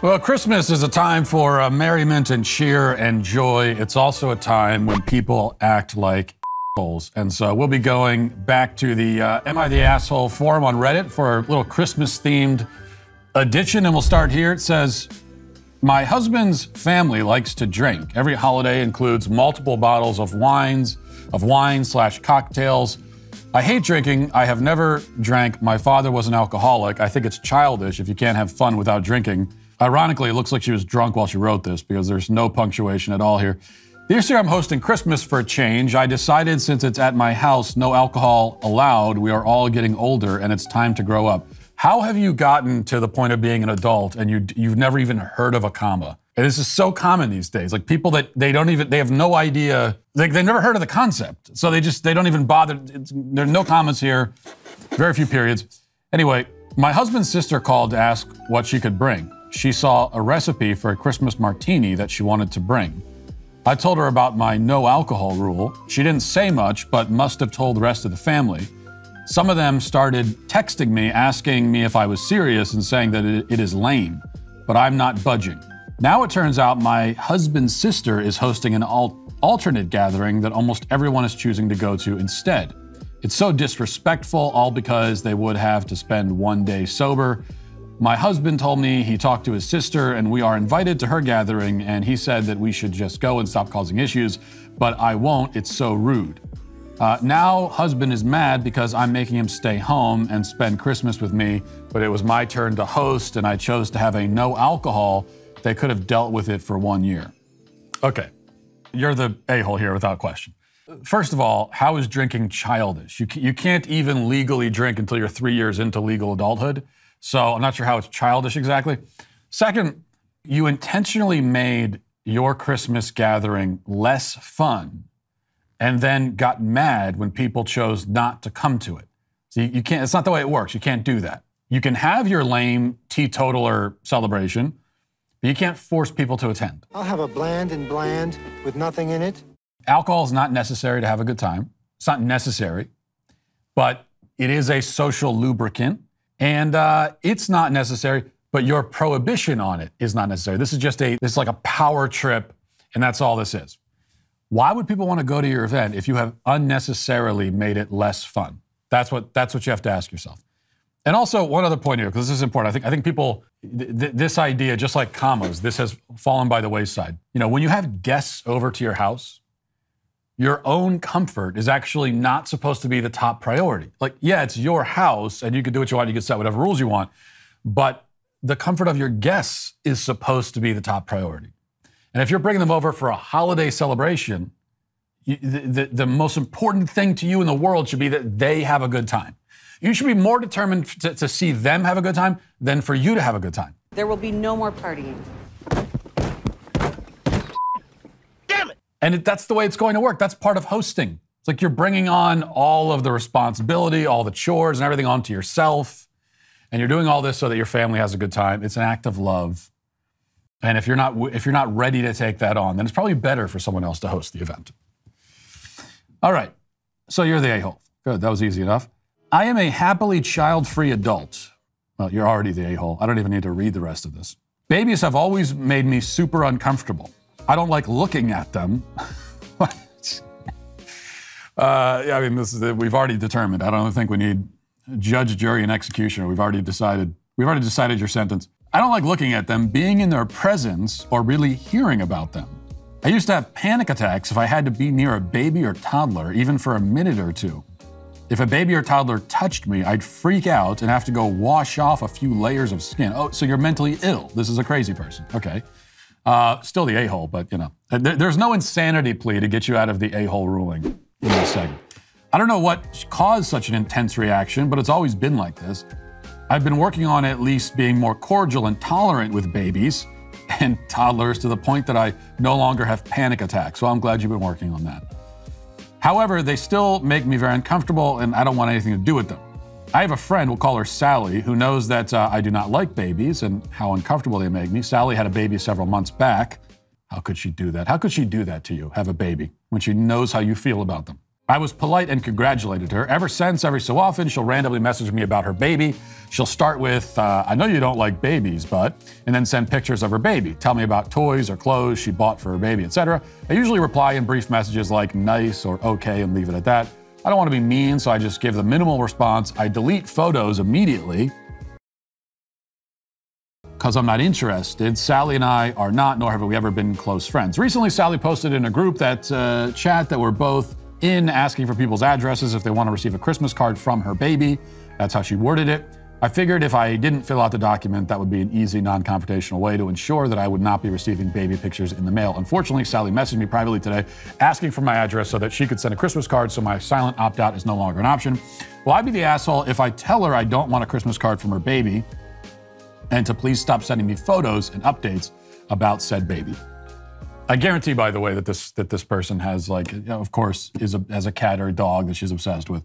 Well, Christmas is a time for merriment and cheer and joy. It's also a time when people act like assholes. And so we'll be going back to the Am I the Asshole forum on Reddit for our little Christmas-themed edition. And we'll start here. It says, my husband's family likes to drink. Every holiday includes multiple bottles of wine/cocktails. I hate drinking. I have never drank. My father was an alcoholic. I think it's childish if you can't have fun without drinking. Ironically, it looks like she was drunk while she wrote this because there's no punctuation at all here. This year I'm hosting Christmas for a change. I decided since it's at my house, no alcohol allowed. We are all getting older and it's time to grow up. How have you gotten to the point of being an adult and you've never even heard of a comma? And this is so common these days. Like people that they have no idea, they've never heard of the concept. So they don't even bother. There are no commas here, very few periods. Anyway, my husband's sister called to ask what she could bring. She saw a recipe for a Christmas martini that she wanted to bring. I told her about my no alcohol rule. She didn't say much, but must have told the rest of the family. Some of them started texting me, asking me if I was serious and saying that it is lame, but I'm not budging. Now it turns out my husband's sister is hosting an alternate gathering that almost everyone is choosing to go to instead. It's so disrespectful, all because they would have to spend one day sober. My husband told me he talked to his sister and we are invited to her gathering and he said that we should just go and stop causing issues, but I won't, it's so rude. Now husband is mad because I'm making him stay home and spend Christmas with me, but it was my turn to host and I chose to have a no alcohol. They could have dealt with it for 1 year. Okay, you're the a-hole here without question. First of all, how is drinking childish? You can't even legally drink until you're 3 years into legal adulthood. So I'm not sure how it's childish exactly. Second, you intentionally made your Christmas gathering less fun and then got mad when people chose not to come to it. So you can't, it's not the way it works. You can't do that. You can have your lame teetotaler celebration, but you can't force people to attend. I'll have a bland and bland with nothing in it. Alcohol is not necessary to have a good time. It's not necessary, but it is a social lubricant. And it's not necessary, but your prohibition on it is not necessary. This is just it's like a power trip, and that's all this is. Why would people want to go to your event if you have unnecessarily made it less fun? That's what you have to ask yourself. And also, one other point here, because this is important. I think people, this idea, just like commas, this has fallen by the wayside. You know, when you have guests over to your house, your own comfort is actually not supposed to be the top priority. Like, yeah, it's your house and you can do what you want, you can set whatever rules you want, but the comfort of your guests is supposed to be the top priority. And if you're bringing them over for a holiday celebration, the most important thing to you in the world should be that they have a good time. You should be more determined to see them have a good time than for you to have a good time. There will be no more partying. And that's the way it's going to work. That's part of hosting. It's like you're bringing on all of the responsibility, all the chores and everything onto yourself. And you're doing all this so that your family has a good time. It's an act of love. And if you're not ready to take that on, then it's probably better for someone else to host the event. All right. So you're the a-hole. Good. That was easy enough. I am a happily child-free adult. Well, you're already the a-hole. I don't even need to read the rest of this. Babies have always made me super uncomfortable. I don't like looking at them. I mean, we've already determined. I don't think we need judge, jury, and executioner. We've already decided your sentence. I don't like looking at them, being in their presence, or really hearing about them. I used to have panic attacks if I had to be near a baby or toddler, even for a minute or two. If a baby or toddler touched me, I'd freak out and have to go wash off a few layers of skin. Oh, so you're mentally ill. This is a crazy person. Okay. Still the a-hole, but you know, there's no insanity plea to get you out of the a-hole ruling in this segment. I don't know what caused such an intense reaction, but it's always been like this. I've been working on at least being more cordial and tolerant with babies and toddlers to the point that I no longer have panic attacks. So I'm glad you've been working on that. However, they still make me very uncomfortable and I don't want anything to do with them. I have a friend, we'll call her Sally, who knows that I do not like babies and how uncomfortable they make me. Sally had a baby several months back. How could she do that? How could she do that to you, have a baby, when she knows how you feel about them? I was polite and congratulated her. Ever since, every so often, she'll randomly message me about her baby. She'll start with, I know you don't like babies, but, and then send pictures of her baby. Tell me about toys or clothes she bought for her baby, etc. I usually reply in brief messages like nice or okay and leave it at that. I don't want to be mean, so I just give the minimal response. I delete photos immediately because I'm not interested. Sally and I are not, nor have we ever been close friends. Recently, Sally posted in a group that chat that we're both in, asking for people's addresses if they want to receive a Christmas card from her baby. That's how she worded it. I figured if I didn't fill out the document, that would be an easy, non-confrontational way to ensure that I would not be receiving baby pictures in the mail. Unfortunately, Sally messaged me privately today asking for my address so that she could send a Christmas card, so my silent opt-out is no longer an option. Will I be the asshole if I tell her I don't want a Christmas card from her baby and to please stop sending me photos and updates about said baby? I guarantee, by the way, that this person has, like, you know, of course, has a cat or a dog that she's obsessed with,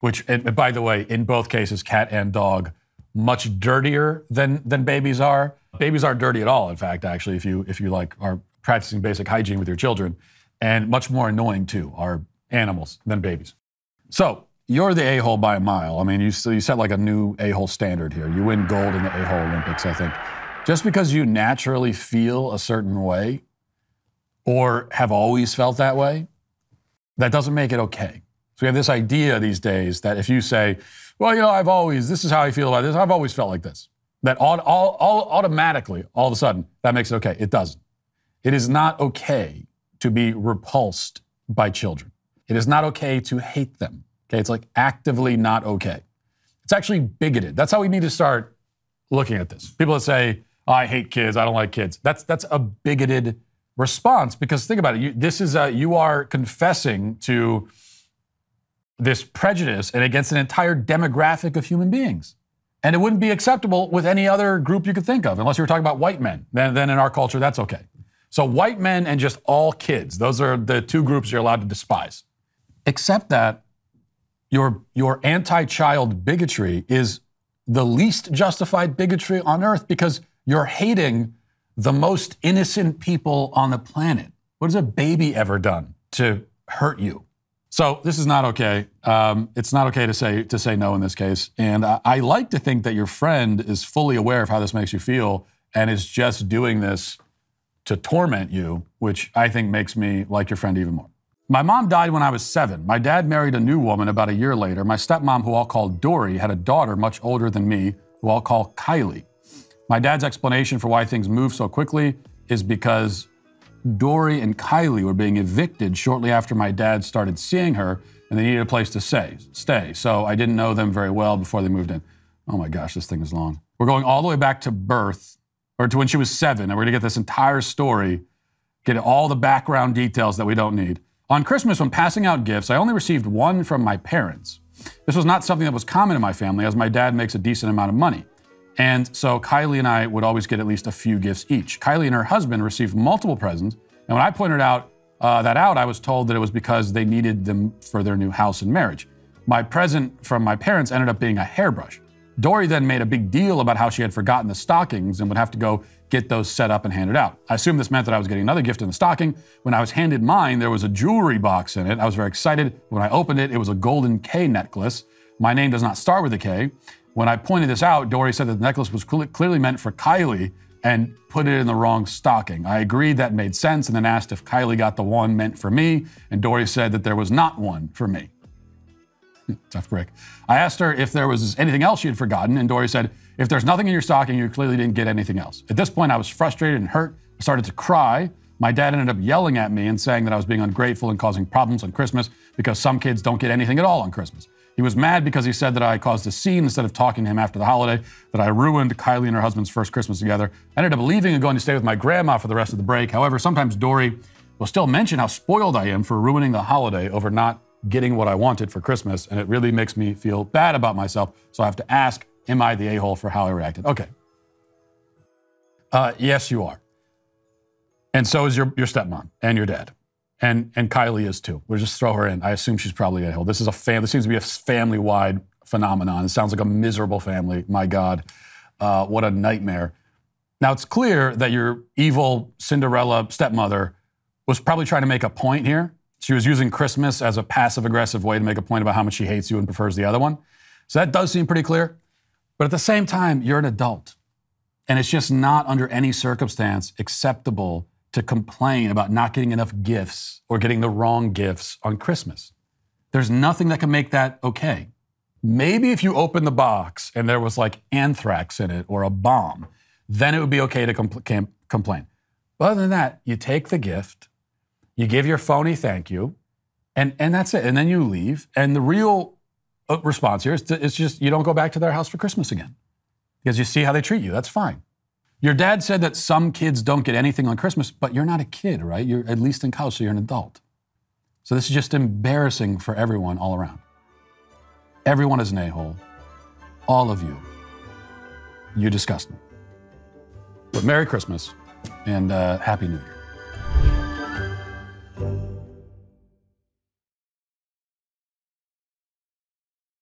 which, and by the way, in both cases, cat and dog, much dirtier than babies are. Babies aren't dirty at all, in fact, actually, if you like are practicing basic hygiene with your children, and much more annoying too are animals than babies. So you're the a-hole by a mile. I mean, you set like a new a-hole standard here. You win gold in the a-hole Olympics, I think. Just because you naturally feel a certain way, or have always felt that way, that doesn't make it okay. So we have this idea these days that if you say, well, you know, I've always, this is how I feel about this, I've always felt like this, that automatically, all of a sudden, that makes it okay. It doesn't. It is not okay to be repulsed by children. It is not okay to hate them, okay? It's like actively not okay. It's actually bigoted. That's how we need to start looking at this. People that say, oh, I hate kids, I don't like kids, that's a bigoted response, because think about it, you are confessing to this prejudice and against an entire demographic of human beings. And it wouldn't be acceptable with any other group you could think of, unless you were talking about white men. Then in our culture, that's okay. So white men and just all kids, those are the two groups you're allowed to despise. Except that your anti-child bigotry is the least justified bigotry on earth, because you're hating the most innocent people on the planet. What has a baby ever done to hurt you? So this is not okay. It's not okay to say no in this case. And I like to think that your friend is fully aware of how this makes you feel and is just doing this to torment you, which I think makes me like your friend even more. My mom died when I was 7. My dad married a new woman about a year later. My stepmom, who I'll call Dory, had a daughter much older than me, who I'll call Kylie. My dad's explanation for why things move so quickly is because Dory and Kylie were being evicted shortly after my dad started seeing her, and they needed a place to stay. So I didn't know them very well before they moved in. Oh my gosh, this thing is long. We're going all the way back to birth, or to when she was 7, and we're gonna get this entire story, get all the background details that we don't need. On Christmas, when passing out gifts, I only received one from my parents. This was not something that was common in my family, as my dad makes a decent amount of money. And so Kylie and I would always get at least a few gifts each. Kylie and her husband received multiple presents, and when I pointed out I was told that it was because they needed them for their new house and marriage. My present from my parents ended up being a hairbrush. Dory then made a big deal about how she had forgotten the stockings and would have to go get those set up and handed out. I assumed this meant that I was getting another gift in the stocking. When I was handed mine, there was a jewelry box in it. I was very excited. When I opened it, it was a golden K necklace. My name does not start with a K. When I pointed this out, Dory said that the necklace was clearly meant for Kylie and put it in the wrong stocking. I agreed that made sense and then asked if Kylie got the one meant for me, and Dory said that there was not one for me. Tough break. I asked her if there was anything else she had forgotten, and Dory said, if there's nothing in your stocking, you clearly didn't get anything else. At this point, I was frustrated and hurt. I started to cry. My dad ended up yelling at me and saying that I was being ungrateful and causing problems on Christmas because some kids don't get anything at all on Christmas. He was mad because he said that I caused a scene instead of talking to him after the holiday, that I ruined Kylie and her husband's first Christmas together. I ended up leaving and going to stay with my grandma for the rest of the break. However, sometimes Dory will still mention how spoiled I am for ruining the holiday over not getting what I wanted for Christmas, and it really makes me feel bad about myself, so I have to ask, am I the a-hole for how I reacted? Okay. Yes, you are. And so is your stepmom and your dad. And Kylie is too. We'll just throw her in. I assume she's probably a hole. This seems to be a family-wide phenomenon. It sounds like a miserable family. My God, what a nightmare. Now, it's clear that your evil Cinderella stepmother was probably trying to make a point here. She was using Christmas as a passive-aggressive way to make a point about how much she hates you and prefers the other one. So that does seem pretty clear. But at the same time, you're an adult. And it's just not under any circumstance acceptable to complain about not getting enough gifts or getting the wrong gifts on Christmas. There's nothing that can make that okay. Maybe if you opened the box and there was like anthrax in it or a bomb, then it would be okay to complain. But other than that, you take the gift, you give your phony thank you, and that's it. And then you leave. And the real response here is it's just you don't go back to their house for Christmas again because you see how they treat you. That's fine. Your dad said that some kids don't get anything on Christmas, but you're not a kid, right? You're at least in college, so you're an adult. So this is just embarrassing for everyone all around. Everyone is an a-hole. All of you. You disgust me. But Merry Christmas and Happy New Year.